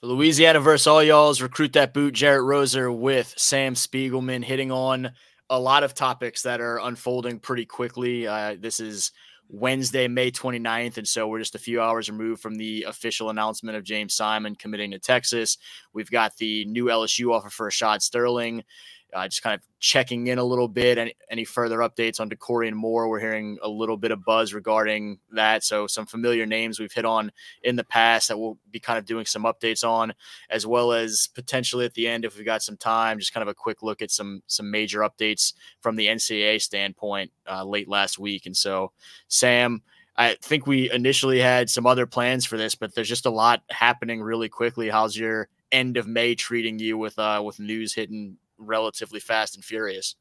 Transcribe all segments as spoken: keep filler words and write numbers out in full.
For Louisiana versus All Y'all's Recruit Dat Boot, Jarrett Roser with Sam Spiegelman, hitting on a lot of topics that are unfolding pretty quickly. Uh, this is Wednesday, May twenty-ninth, and so we're just a few hours removed from the official announcement of James Simon committing to Texas. We've got the new L S U offer for Reshad Sterling. Uh, just kind of checking in a little bit. Any, any further updates on Dakorien Moore? We're hearing a little bit of buzz regarding that. So some familiar names we've hit on in the past that we'll be kind of doing some updates on, as well as potentially at the end, if we've got some time, just kind of a quick look at some some major updates from the N C double A standpoint uh, late last week. And so, Sam, I think we initially had some other plans for this, but there's just a lot happening really quickly. How's your end of May treating you with uh, with news hitting relatively fast and furious?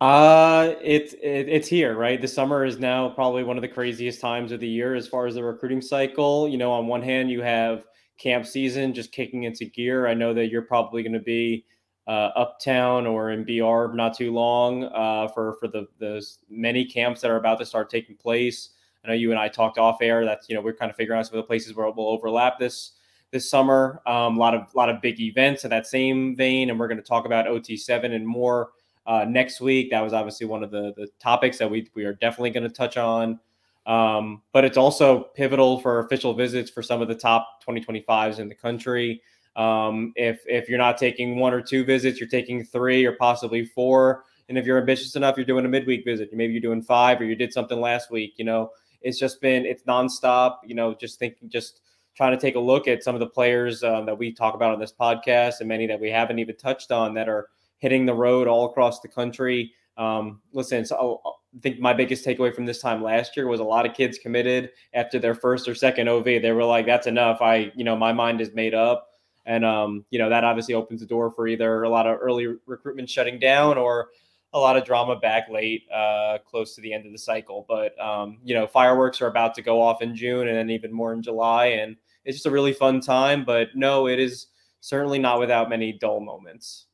Uh, it's, it, it's here, right? The summer is now probably one of the craziest times of the year as far as the recruiting cycle. You know, on one hand, you have camp season just kicking into gear. I know that you're probably going to be uh, uptown or in B R not too long uh, for, for the, those many camps that are about to start taking place. I know you and I talked off air that, you know, we're kind of figuring out some of the places where we'll overlap this this summer. Um, a lot of, lot of big events in that same vein. And we're going to talk about O T seven and more uh, next week. That was obviously one of the, the topics that we, we are definitely going to touch on. Um, but it's also pivotal for official visits for some of the top twenty twenty-fives in the country. Um, if, if you're not taking one or two visits, you're taking three or possibly four. And if you're ambitious enough, you're doing a midweek visit. Maybe you're doing five, or you did something last week. You know, it's just been, it's nonstop, you know, just thinking, just trying to take a look at some of the players uh, that we talk about on this podcast, and many that we haven't even touched on that are hitting the road all across the country. Um, listen, so I think my biggest takeaway from this time last year was a lot of kids committed after their first or second O V. They were like, that's enough. I, you know, my mind is made up. And, um, you know, that obviously opens the door for either a lot of early recruitment shutting down or a lot of drama back late, uh, close to the end of the cycle. But, um, you know, fireworks are about to go off in June and then even more in July. And it's just a really fun time. But no, it is certainly not without many dull moments.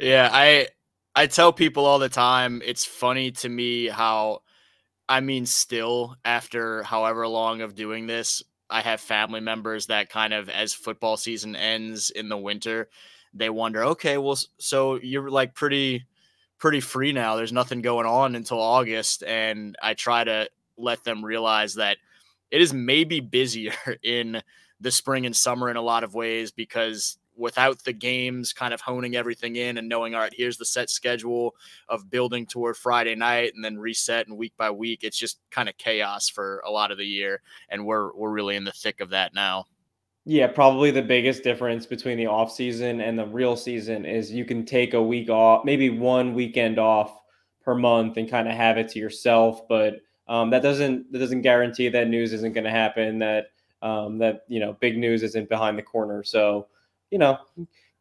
Yeah, I I tell people all the time, it's funny to me how, I mean, still after however long of doing this, I have family members that kind of, as football season ends in the winter, they wonder, okay, well, so you're like pretty... pretty free now. There's nothing going on until August. And I try to let them realize that it is maybe busier in the spring and summer in a lot of ways, because without the games kind of honing everything in and knowing, all right, here's the set schedule of building toward Friday night and then reset and week by week, it's just kind of chaos for a lot of the year. And we're, we're really in the thick of that now. Yeah, probably the biggest difference between the off season and the real season is you can take a week off, maybe one weekend off per month, and kind of have it to yourself. But um, that doesn't that doesn't guarantee that news isn't going to happen, that um, that you know big news isn't behind the corner. So you know,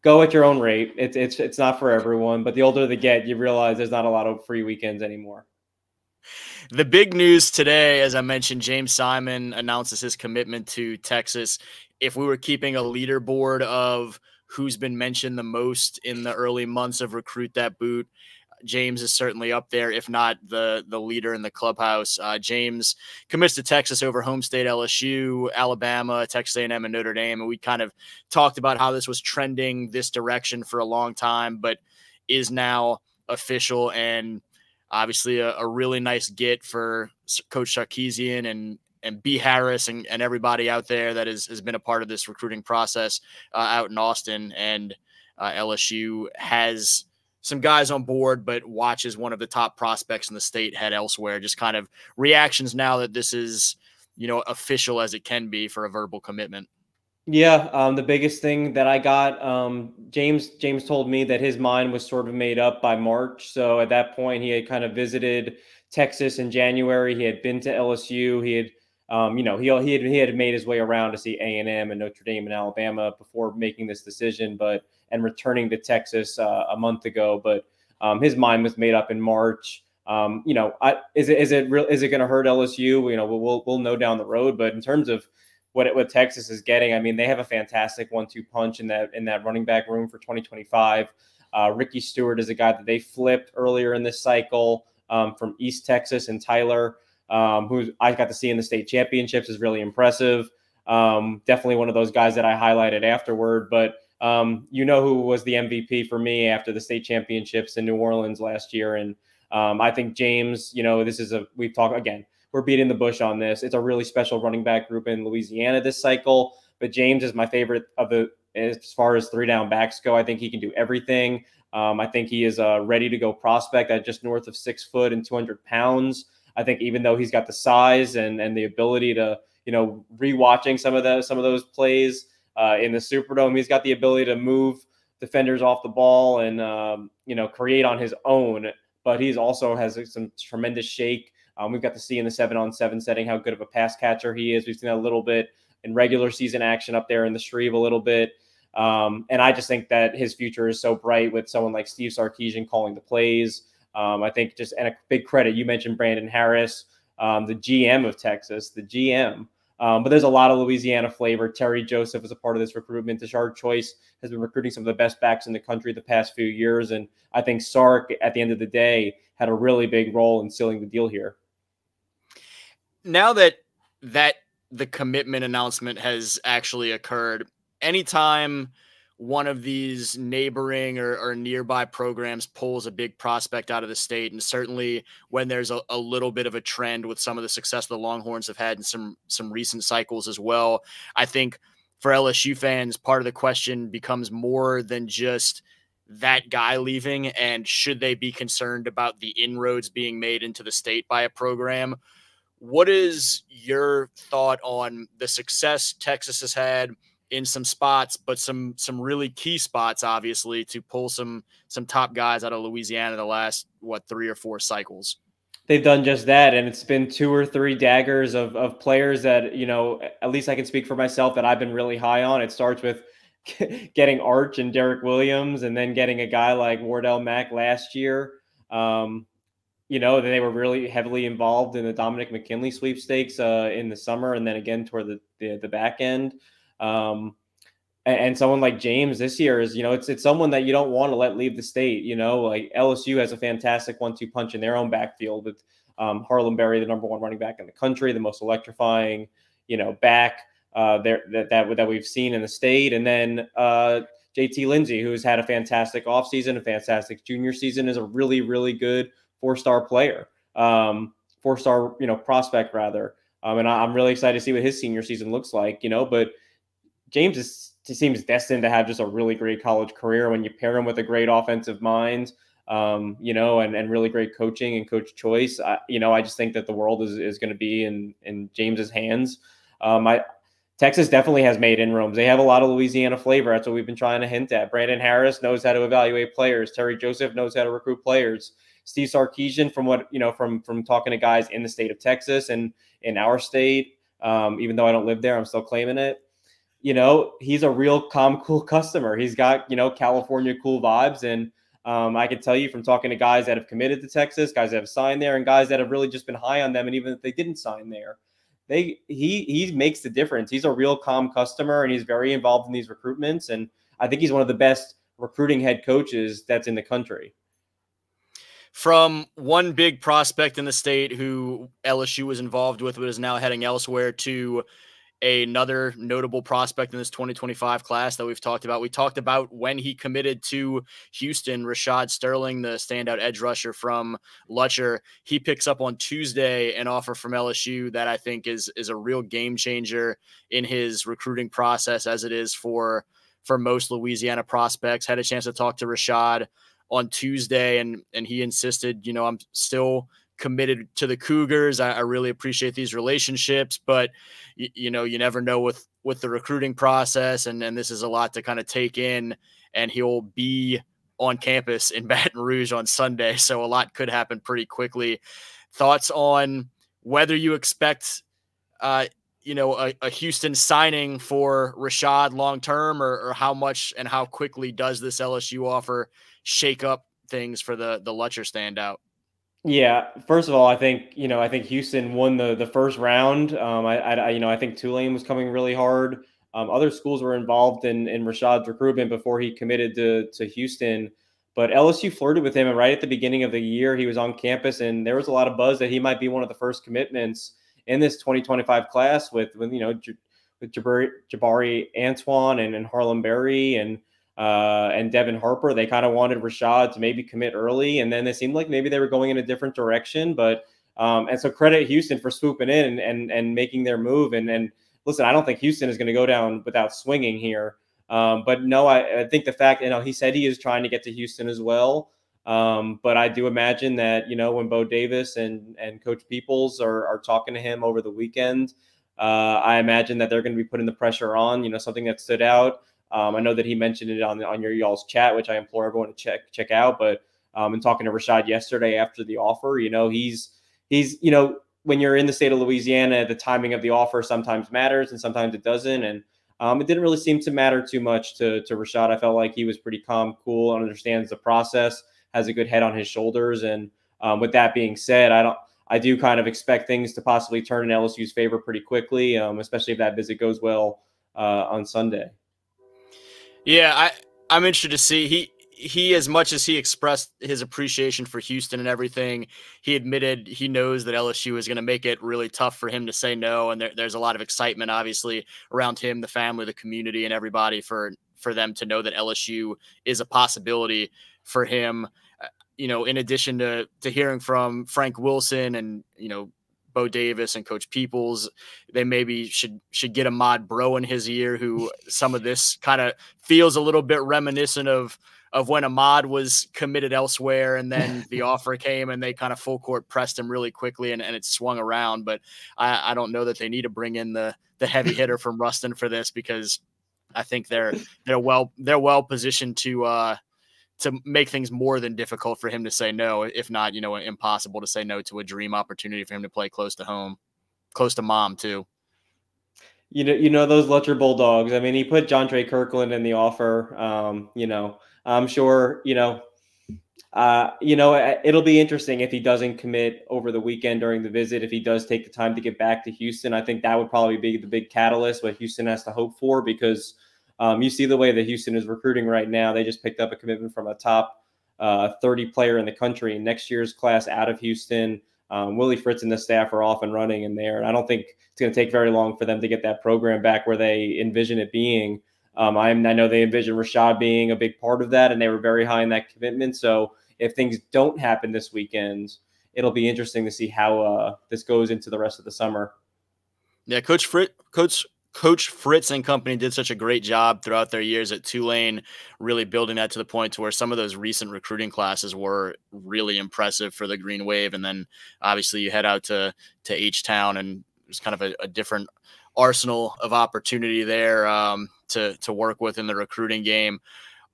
go at your own rate. It's it's it's not for everyone. But the older they get, you realize there's not a lot of free weekends anymore. The big news today, as I mentioned, James Simon announces his commitment to Texas. If we were keeping a leaderboard of who's been mentioned the most in the early months of Recruit Dat Boot, James is certainly up there, if not the, the leader in the clubhouse. Uh, James commits to Texas over home state L S U, Alabama, Texas A and M, and Notre Dame. And we kind of talked about how this was trending this direction for a long time, but is now official, and obviously a, a really nice get for Coach Sarkisian and and B. Harris and, and everybody out there that is, has been a part of this recruiting process uh, out in Austin. And uh, L S U has some guys on board, but watches one of the top prospects in the state head elsewhere. Just kind of reactions now that this is, you know, official as it can be for a verbal commitment. Yeah. Um, the biggest thing that I got, um, James, James told me that his mind was sort of made up by March. So at that point he had kind of visited Texas in January. He had been to L S U. He had, Um, you know, he he had, he had made his way around to see A and M and Notre Dame and Alabama before making this decision, but and returning to Texas uh, a month ago. But um, his mind was made up in March. Um, you know, I, is it is it real? Is it going to hurt L S U? You know, we'll, we'll we'll know down the road. But in terms of what it, what Texas is getting, I mean, they have a fantastic one two punch in that in that running back room for twenty twenty-five. Uh, Ricky Stewart is a guy that they flipped earlier in this cycle um, from East Texas, and Tyler, Um, who I got to see in the state championships, is really impressive. Um, definitely one of those guys that I highlighted afterward, but um, you know who was the M V P for me after the state championships in New Orleans last year. And um, I think James, you know, this is a, we've talked again, we're beating the bush on this. It's a really special running back group in Louisiana this cycle, but James is my favorite of the, as far as three down backs go. I think he can do everything. Um, I think he is a ready to go prospect at just north of six foot and two hundred pounds. I think even though he's got the size and, and the ability to, you know, rewatching some of those, some of those plays uh, in the Superdome, he's got the ability to move defenders off the ball and, um, you know, create on his own, but he's also has some tremendous shake. Um, we've got to see in the seven on seven setting how good of a pass catcher he is. We've seen that a little bit in regular season action up there in the Shreve a little bit. Um, and I just think that his future is so bright with someone like Steve Sarkisian calling the plays. Um, I think just, and a big credit, you mentioned Brandon Harris, um, the G M of Texas, the G M. Um, but there's a lot of Louisiana flavor. Terry Joseph is a part of this recruitment. Deshawn Choice has been recruiting some of the best backs in the country the past few years. And I think Sark, at the end of the day, had a really big role in sealing the deal here. Now that that the commitment announcement has actually occurred, anytime one of these neighboring or, or nearby programs pulls a big prospect out of the state, and certainly when there's a, a little bit of a trend with some of the success the Longhorns have had in some some recent cycles as well, I think for L S U fans, part of the question becomes more than just that guy leaving and should they be concerned about the inroads being made into the state by a program. What is your thought on the success Texas has had in some spots, but some some really key spots, obviously, to pull some some top guys out of Louisiana the last, what, three or four cycles? They've done just that, and it's been two or three daggers of, of players that, you know, at least I can speak for myself, that I've been really high on. It starts with getting Arch and Derek Williams, and then getting a guy like Wardell Mack last year. Um, you know, they were really heavily involved in the Dominic McKinley sweepstakes uh, in the summer, and then again toward the, the, the back end. Um, and someone like James this year is, you know, it's, it's someone that you don't want to let leave the state. You know, like L S U has a fantastic one, two punch in their own backfield with, um, Harlem Berry, the number one running back in the country, the most electrifying, you know, back, uh, there that, that, that we've seen in the state. And then, uh, J T Lindsey, who's had a fantastic offseason, a fantastic junior season, is a really, really good four-star player, um, four-star, you know, prospect rather. Um, and I, I'm really excited to see what his senior season looks like, you know, but James is, seems destined to have just a really great college career when you pair him with a great offensive mind, um, you know, and, and really great coaching and coach choice. I, you know, I just think that the world is, is going to be in, in James's hands. Um, I, Texas definitely has made inroads. They have a lot of Louisiana flavor. That's what we've been trying to hint at. Brandon Harris knows how to evaluate players. Terry Joseph knows how to recruit players. Steve Sarkisian, from what, you know, from, from talking to guys in the state of Texas and in our state, um, even though I don't live there, I'm still claiming it. You know, he's a real calm, cool customer. He's got, you know, California cool vibes. And um, I can tell you from talking to guys that have committed to Texas, guys that have signed there, and guys that have really just been high on them. And even if they didn't sign there, they he he makes the difference. He's a real calm customer, and he's very involved in these recruitments. And I think he's one of the best recruiting head coaches that's in the country. From one big prospect in the state who L S U was involved with, but is now heading elsewhere, to another notable prospect in this twenty twenty-five class that we've talked about. We talked about when he committed to Houston, Reshad Sterling, the standout edge rusher from Lutcher. He picks up on Tuesday an offer from L S U that I think is, is a real game changer in his recruiting process, as it is for, for most Louisiana prospects. Had a chance to talk to Reshad on Tuesday, and, and he insisted, you know, I'm still committed to the Cougars. I, I really appreciate these relationships, but y you know, you never know with, with the recruiting process. And and this is a lot to kind of take in, and he'll be on campus in Baton Rouge on Sunday. So a lot could happen pretty quickly. Thoughts on whether you expect, uh, you know, a, a Houston signing for Reshad long-term, or, or how much and how quickly does this L S U offer shake up things for the, the Lutcher standout? Yeah. First of all, I think, you know, I think Houston won the, the first round. Um, I, I, you know, I think Tulane was coming really hard. Um, other schools were involved in, in Reshad's recruitment before he committed to, to Houston, but L S U flirted with him. And right at the beginning of the year, he was on campus, and there was a lot of buzz that he might be one of the first commitments in this twenty twenty-five class with, with, you know, with Jabari, Jabari Antoine and, and Harlem Berry and uh, and Devin Harper. They kind of wanted Reshad to maybe commit early, and then they seemed like maybe they were going in a different direction. But um, and so credit Houston for swooping in and and making their move. And and listen, I don't think Houston is going to go down without swinging here. Um, but no, I, I think the fact, you know, he said he is trying to get to Houston as well. Um, but I do imagine that, you know, when Bo Davis and, and Coach Peoples are, are talking to him over the weekend, uh, I imagine that they're going to be putting the pressure on, you know, something that stood out. Um, I know that he mentioned it on, on your y'all's chat, which I implore everyone to check, check out. But um, in talking to Reshad yesterday after the offer, you know, he's, he's, you know, when you're in the state of Louisiana, the timing of the offer sometimes matters and sometimes it doesn't. And um, it didn't really seem to matter too much to, to Reshad. I felt like he was pretty calm, cool, and understands the process, has a good head on his shoulders. And um, with that being said, I don't, I do kind of expect things to possibly turn in L S U's favor pretty quickly, um, especially if that visit goes well uh, on Sunday. Yeah, I, I'm interested to see. He, he, as much as he expressed his appreciation for Houston and everything, he admitted he knows that L S U is going to make it really tough for him to say no. And there, there's a lot of excitement, obviously, around him, the family, the community, and everybody for, for them to know that L S U is a possibility for him. You know, in addition to, to hearing from Frank Wilson and, you know, Bo Davis and Coach Peoples, they maybe should should get Ahmad Bro in his ear, who some of this kind of feels a little bit reminiscent of of when Ahmad was committed elsewhere and then the offer came and they kind of full court pressed him really quickly and, and it swung around. But I, I don't know that they need to bring in the the heavy hitter from Ruston for this, because I think they're they're well they're well positioned to uh to make things more than difficult for him to say no, if not, you know, impossible to say no to a dream opportunity for him to play close to home, close to mom too. You know, you know, those Letcher Bulldogs, I mean, he put John Trey Kirkland in the offer. Um, you know, I'm sure, you know, uh, you know, it'll be interesting if he doesn't commit over the weekend during the visit, if he does take the time to get back to Houston. I think that would probably be the big catalyst, what Houston has to hope for, because Um, you see the way that Houston is recruiting right now. They just picked up a commitment from a top uh, thirty player in the country in next year's class out of Houston. Um, Willie Fritz and the staff are off and running in there. And I don't think it's going to take very long for them to get that program back where they envision it being. Um, I'm, I know they envision Reshad being a big part of that, and they were very high in that commitment. So if things don't happen this weekend, it'll be interesting to see how uh, this goes into the rest of the summer. Yeah, Coach Fritz, Coach Coach Fritz and company did such a great job throughout their years at Tulane, really building that to the point to where some of those recent recruiting classes were really impressive for the Green Wave. And then obviously you head out to, to H-Town, and there's kind of a, a different arsenal of opportunity there um, to, to work with in the recruiting game.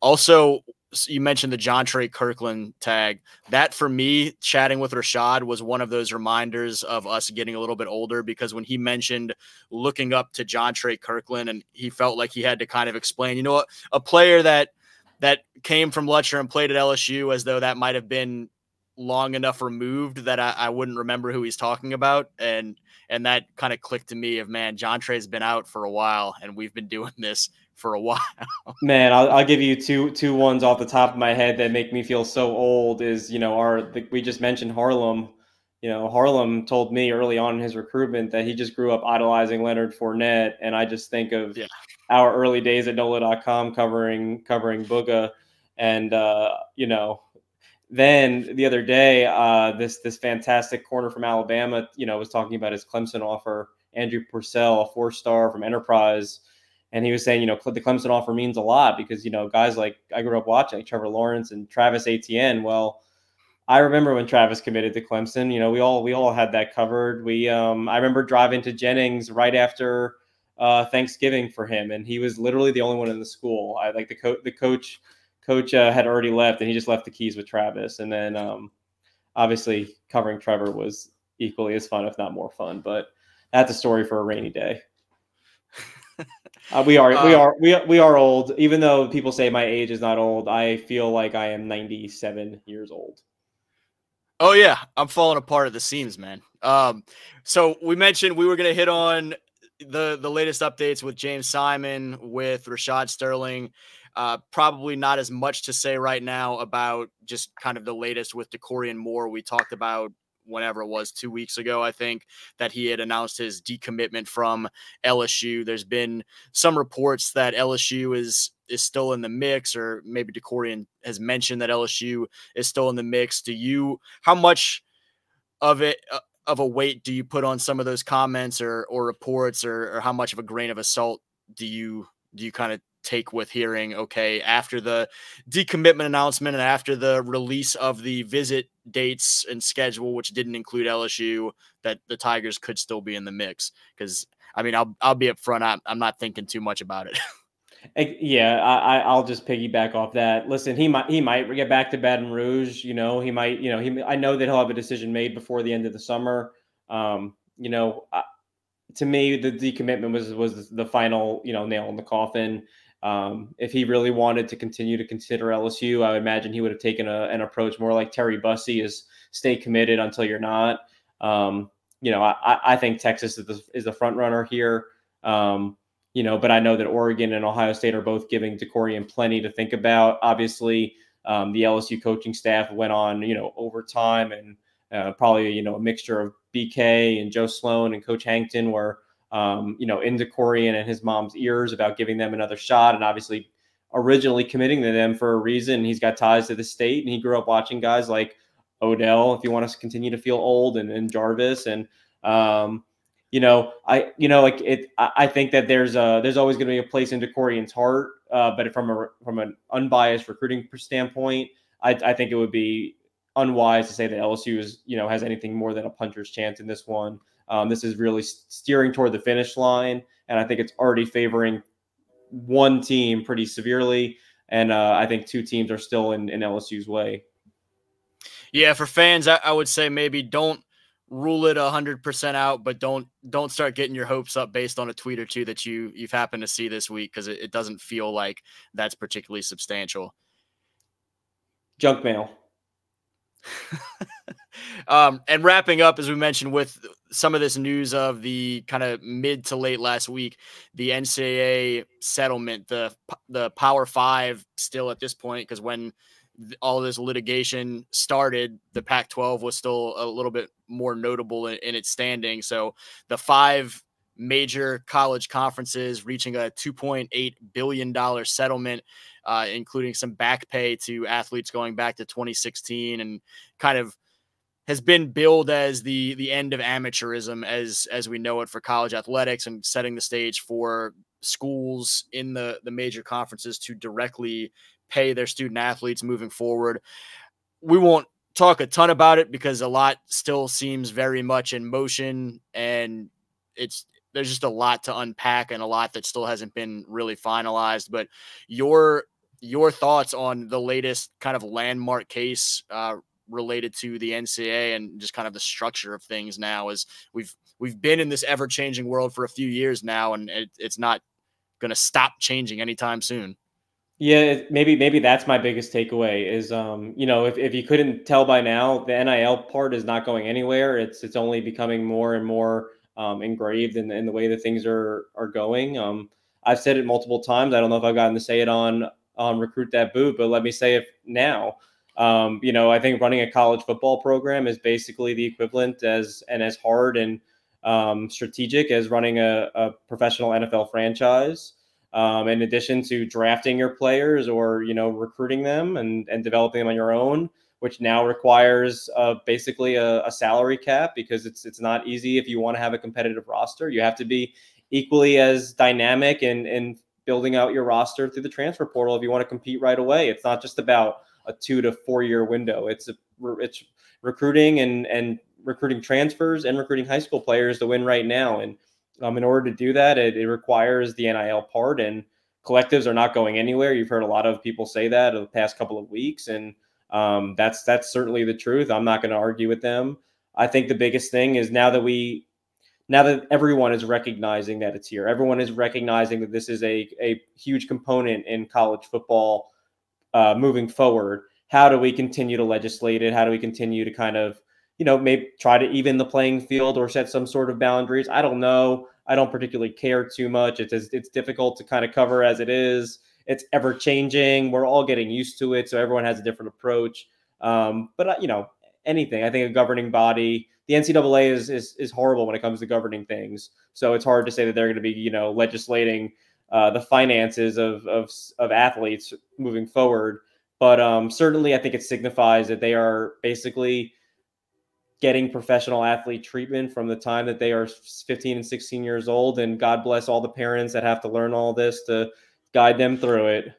Also, you mentioned the John Trey Kirkland tag. That, for me, chatting with Reshad was one of those reminders of us getting a little bit older, because when he mentioned looking up to John Trey Kirkland, and he felt like he had to kind of explain, you know, a player that that came from Letcher and played at L S U, as though that might have been long enough removed that I, I wouldn't remember who he's talking about. And and that kind of clicked to me of, man, John Trey's been out for a while, and we've been doing this for a while. Man, I'll, I'll give you two two ones off the top of my head that make me feel so old. Is, you know, our we just mentioned Harlem. You know, Harlem told me early on in his recruitment that he just grew up idolizing Leonard Fournette, and I just think of yeah. our early days at N O L A dot com covering covering Booga, and uh, you know, then the other day, uh, this this fantastic corner from Alabama, you know, was talking about his Clemson offer, Andrew Purcell, a four star from Enterprise. And he was saying, you know, the Clemson offer means a lot because, you know, guys like I grew up watching, like Trevor Lawrence and Travis Etienne. Well, I remember when Travis committed to Clemson. You know, we all we all had that covered. We um, I remember driving to Jennings right after uh, Thanksgiving for him, and he was literally the only one in the school. I like the coach. The coach coach uh, had already left, and he just left the keys with Travis. And then um, obviously covering Trevor was equally as fun, if not more fun. But that's a story for a rainy day. Uh, we are, we are, we are, we are old. Even though people say my age is not old, I feel like I am ninety-seven years old. Oh yeah. I'm falling apart at the seams, man. Um, so we mentioned we were going to hit on the, the latest updates with James Simon, with Reshad Sterling. Uh, probably not as much to say right now about just kind of the latest with Dakorien Moore. We talked about whenever it was, two weeks ago, I think, that he had announced his decommitment from L S U. There's been some reports that L S U is is still in the mix, or maybe Dakorien has mentioned that L S U is still in the mix. Do you, how much of it, uh, of a weight do you put on some of those comments or, or reports, or, or how much of a grain of salt do you, do you kind of take with hearing, okay, after the decommitment announcement and after the release of the visit dates and schedule, which didn't include L S U, that the Tigers could still be in the mix? Because I mean, I'll, I'll be upfront. I'm, I'm not thinking too much about it. Yeah, I, I'll just piggyback off that. Listen, he might he might get back to Baton Rouge. You know, he might. You know, he. I know that he'll have a decision made before the end of the summer. Um, you know, uh, to me, the decommitment was was the final, you know, nail in the coffin. Um, if he really wanted to continue to consider L S U, I would imagine he would have taken a, an approach more like Terry Bussey, is stay committed until you're not. Um, you know, I, I think Texas is the, is the front runner here. Um, You know, but I know that Oregon and Ohio State are both giving Dakorien plenty to think about. Obviously, um, the L S U coaching staff went on, you know, overtime, and uh, probably, you know, a mixture of B K and Joe Sloan and Coach Hankton were, um, you know, in Dakorien and his mom's ears about giving them another shot, and obviously originally committing to them for a reason. He's got ties to the state, and he grew up watching guys like Odell, if you want to continue to feel old, and, and Jarvis, and um You know, I, you know, like it, I think that there's a, there's always going to be a place in Dakorien's heart. Uh, but from a, from an unbiased recruiting standpoint, I, I think it would be unwise to say that L S U is, you know, has anything more than a puncher's chance in this one. Um, this is really steering toward the finish line. And I think it's already favoring one team pretty severely. And uh, I think two teams are still in, in L S U's way. Yeah. For fans, I, I would say maybe don't rule it a hundred percent out, but don't, don't start getting your hopes up based on a tweet or two that you you've happened to see this week, because it, it doesn't feel like that's particularly substantial. Junk mail. um, and wrapping up, as we mentioned, with some of this news of the kind of mid to late last week, the N C double A settlement, the the Power Five still at this point, because when all this litigation started, the Pac twelve was still a little bit more notable in, in its standing. So the five major college conferences reaching a two point eight billion dollars settlement, uh, including some back pay to athletes going back to twenty sixteen, and kind of has been billed as the, the end of amateurism as, as we know it for college athletics, and setting the stage for schools in the, the major conferences to directly pay their student athletes moving forward. We won't talk a ton about it because a lot still seems very much in motion, and it's, there's just a lot to unpack and a lot that still hasn't been really finalized. But your, your thoughts on the latest kind of landmark case uh, related to the N C double A and just kind of the structure of things now, as we've, we've been in this ever changing world for a few years now, and it, it's not going to stop changing anytime soon. Yeah, maybe maybe that's my biggest takeaway is, um, you know, if, if you couldn't tell by now, the N I L part is not going anywhere. It's it's only becoming more and more um, engraved in, in the way that things are are going. Um, I've said it multiple times. I don't know if I've gotten to say it on on Recruit Dat Boot, but let me say it now. Um, you know, I think running a college football program is basically the equivalent as and as hard and um, strategic as running a, a professional N F L franchise. Um, in addition to drafting your players or, you know, recruiting them and, and developing them on your own, which now requires uh, basically a, a salary cap, because it's it's not easy if you want to have a competitive roster. You have to be equally as dynamic in, in building out your roster through the transfer portal if you want to compete right away. It's not just about a two to four year window. It's a, it's recruiting and, and recruiting transfers and recruiting high school players to win right now. And Um, in order to do that, it, it requires the N I L part, and collectives are not going anywhere. You've heard a lot of people say that over the past couple of weeks, and um, that's that's certainly the truth. I'm not going to argue with them. I think the biggest thing is now that we, now that everyone is recognizing that it's here, everyone is recognizing that this is a a huge component in college football uh, moving forward. How do we continue to legislate it? How do we continue to kind of, you know, maybe try to even the playing field or set some sort of boundaries? I don't know. I don't particularly care too much. It's it's difficult to kind of cover as it is. It's ever changing. We're all getting used to it, so everyone has a different approach. Um, but you know, anything. I think a governing body, the N C double A is, is, is horrible when it comes to governing things. So it's hard to say that they're going to be, you know, legislating uh, the finances of, of, of athletes moving forward. But um, certainly I think it signifies that they are basically getting professional athlete treatment from the time that they are fifteen and sixteen years old. And God bless all the parents that have to learn all this to guide them through it.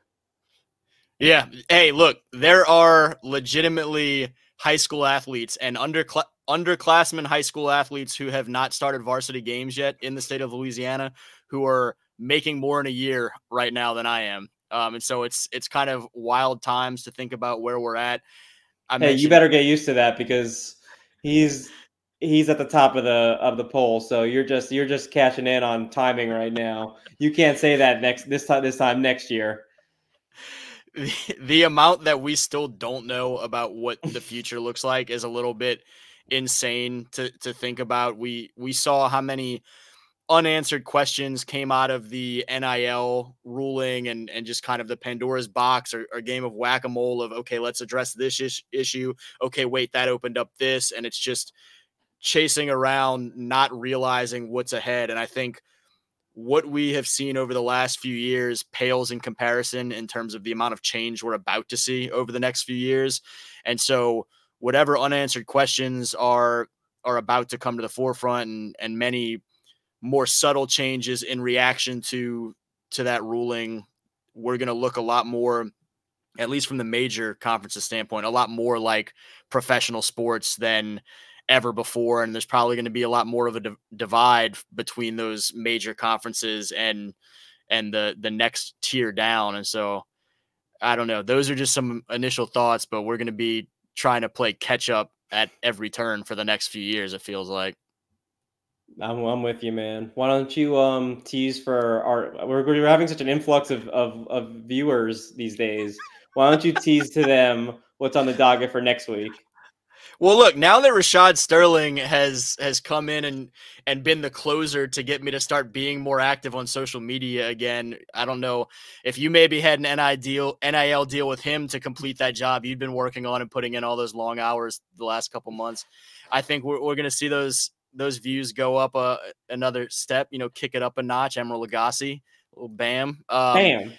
Yeah. Hey, look, there are legitimately high school athletes and underclass underclassmen high school athletes who have not started varsity games yet in the state of Louisiana who are making more in a year right now than I am. Um, and so it's, it's kind of wild times to think about where we're at. I hey, you better get used to that because he's, he's at the top of the, of the poll. So you're just, you're just cashing in on timing right now. You can't say that next, this time, this time next year. The, the amount that we still don't know about what the future looks like is a little bit insane to, to think about. We, we saw how many unanswered questions came out of the N I L ruling and, and just kind of the Pandora's box or, or game of whack-a-mole of, okay, let's address this is- issue. Okay, wait, that opened up this. And it's just chasing around, not realizing what's ahead. And I think what we have seen over the last few years pales in comparison in terms of the amount of change we're about to see over the next few years. And so whatever unanswered questions are, are about to come to the forefront and, and many more subtle changes in reaction to, to that ruling. We're going to look a lot more, at least from the major conferences standpoint, a lot more like professional sports than ever before. And there's probably going to be a lot more of a di- divide between those major conferences and, and the, the next tier down. And so I don't know, those are just some initial thoughts, but we're going to be trying to play catch up at every turn for the next few years. It feels like. I'm, I'm with you, man. Why don't you um, tease for our, we're, we're having such an influx of, of, of viewers these days. Why don't you tease to them what's on the docket for next week? Well, look, now that Reshad Sterling has, has come in and, and been the closer to get me to start being more active on social media again, I don't know if you maybe had an N I L deal with him to complete that job you'd been working on and putting in all those long hours the last couple months. I think we're, we're going to see those, those views go up uh, another step, you know, kick it up a notch. Emeril Lagasse, little bam. Um, bam.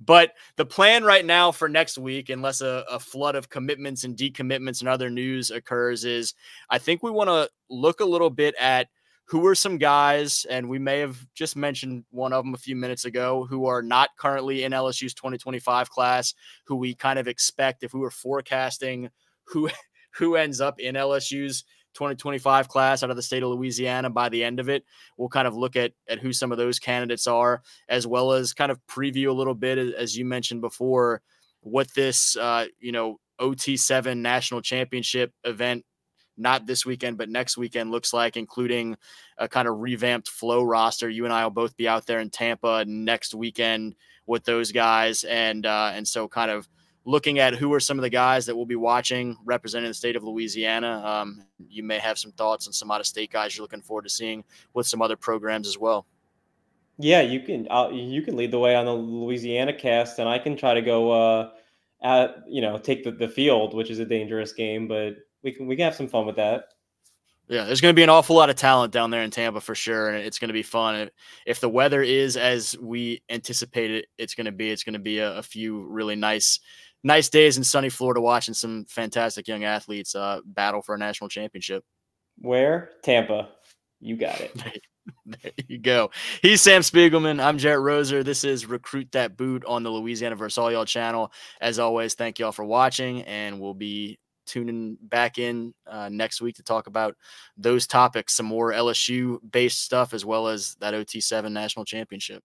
But the plan right now for next week, unless a, a flood of commitments and decommitments and other news occurs, is I think we want to look a little bit at who are some guys, and we may have just mentioned one of them a few minutes ago, who are not currently in L S U's twenty twenty-five class, who we kind of expect if we were forecasting who who ends up in L S U's twenty twenty-five class out of the state of Louisiana by the end of it. We'll kind of look at, at who some of those candidates are, as well as kind of preview a little bit, as you mentioned before, what this, uh, you know, O T seven national championship event, not this weekend, but next weekend looks like, including a kind of revamped flow roster. You and I will both be out there in Tampa next weekend with those guys. And, uh, and so kind of looking at who are some of the guys that we'll be watching representing the state of Louisiana. Um, you may have some thoughts on some out-of-state guys you're looking forward to seeing with some other programs as well. Yeah, you can uh, you can lead the way on the Louisiana cast, and I can try to go, uh, at, you know, take the, the field, which is a dangerous game, but we can we can have some fun with that. Yeah, there's going to be an awful lot of talent down there in Tampa for sure, and it's going to be fun. If the weather is as we anticipate it, it's going to be. It's going to be a, a few really nice Nice days in sunny Florida watching some fantastic young athletes uh, battle for a national championship. Where? Tampa. You got it. There you go. He's Sam Spiegelman. I'm Jarrett Roser. This is Recruit That Boot on the Louisiana versus. All Y'all channel. As always, thank y'all for watching, and we'll be tuning back in uh, next week to talk about those topics, some more L S U-based stuff, as well as that O T seven national championship.